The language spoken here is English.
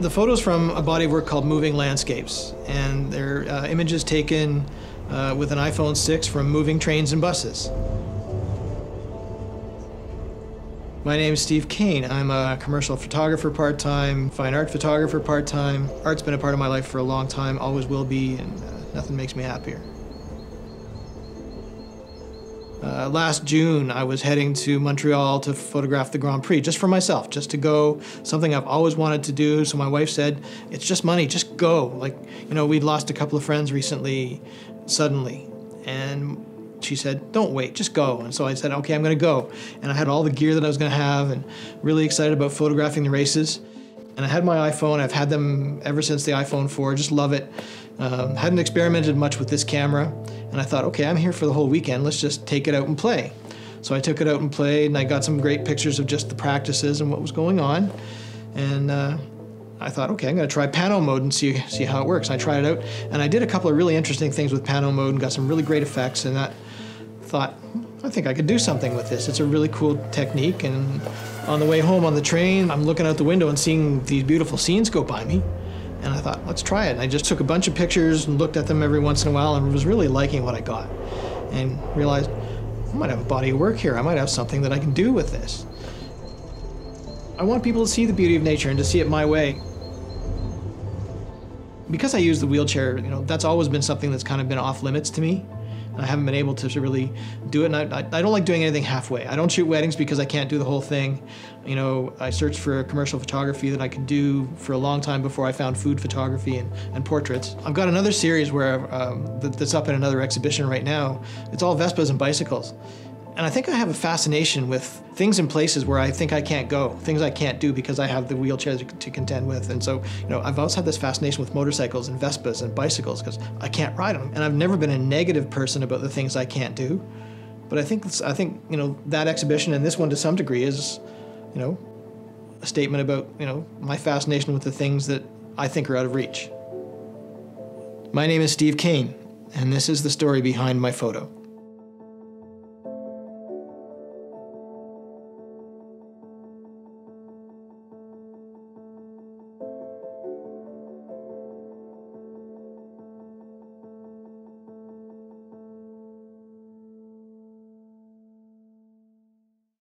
The photos from a body of work called Moving Landscapes, and they're images taken with an iPhone 6 from moving trains and buses. My name is Steve Kean. I'm a commercial photographer part-time, fine art photographer part-time. Art's been a part of my life for a long time, always will be, and nothing makes me happier. Last June, I was heading to Montreal to photograph the Grand Prix, just for myself, just to go, something I've always wanted to do. So my wife said, it's just money, just go. Like, you know, we'd lost a couple of friends recently, suddenly, and she said, don't wait, just go. And so I said, okay, I'm gonna go. And I had all the gear that I was gonna have and really excited about photographing the races. And I had my iPhone, I've had them ever since the iPhone 4, just love it. Hadn't experimented much with this camera. And I thought, okay, I'm here for the whole weekend, let's just take it out and play. So I took it out and played, and I got some great pictures of just the practices and what was going on. And I thought, okay, I'm gonna try pano mode and see how it works. And I tried it out, and I did a couple of really interesting things with pano mode and got some really great effects, and I thought, I think I could do something with this. It's a really cool technique, and on the way home on the train, I'm looking out the window and seeing these beautiful scenes go by me. And I thought, let's try it. And I just took a bunch of pictures and looked at them every once in a while and was really liking what I got. And realized, I might have a body of work here. I might have something that I can do with this. I want people to see the beauty of nature and to see it my way. Because I use the wheelchair, you know, that's always been something that's kind of been off limits to me. I haven't been able to really do it, and I don't like doing anything halfway. I don't shoot weddings because I can't do the whole thing. You know, I searched for commercial photography that I could do for a long time before I found food photography and portraits. I've got another series where that's up in another exhibition right now. It's all Vespas and bicycles. And I think I have a fascination with things and places where I think I can't go, things I can't do because I have the wheelchair to contend with. And so, you know, I've also had this fascination with motorcycles and Vespas and bicycles because I can't ride them. And I've never been a negative person about the things I can't do. But I think, you know, that exhibition and this one to some degree is, you know, a statement about, you know, my fascination with the things that I think are out of reach. My name is Steve Kean, and this is the story behind my photo.